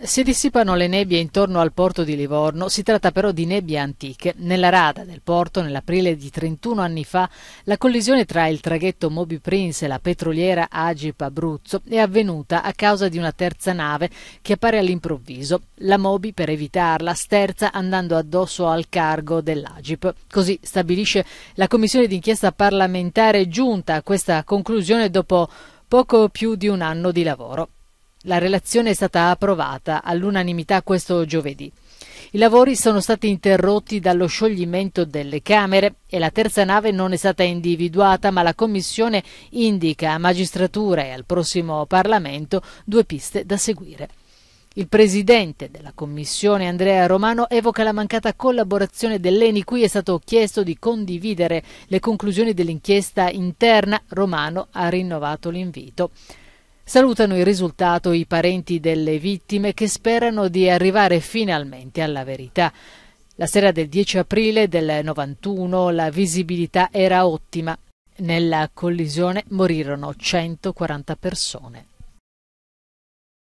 Si dissipano le nebbie intorno al porto di Livorno, si tratta però di nebbie antiche. Nella rada del porto, nell'aprile di 31 anni fa, la collisione tra il traghetto Moby Prince e la petroliera Agip Abruzzo è avvenuta a causa di una terza nave che appare all'improvviso. La Moby, per evitarla, sterza andando addosso al cargo dell'Agip. Così stabilisce la commissione d'inchiesta parlamentare, giunta a questa conclusione dopo poco più di un anno di lavoro. La relazione è stata approvata all'unanimità questo giovedì. I lavori sono stati interrotti dallo scioglimento delle Camere e la terza nave non è stata individuata, ma la Commissione indica a magistratura e al prossimo Parlamento due piste da seguire. Il presidente della Commissione, Andrea Romano, evoca la mancata collaborazione dell'ENI, cui è stato chiesto di condividere le conclusioni dell'inchiesta interna. Romano ha rinnovato l'invito. Salutano il risultato i parenti delle vittime, che sperano di arrivare finalmente alla verità. La sera del 10 aprile del 91 la visibilità era ottima. Nella collisione morirono 140 persone.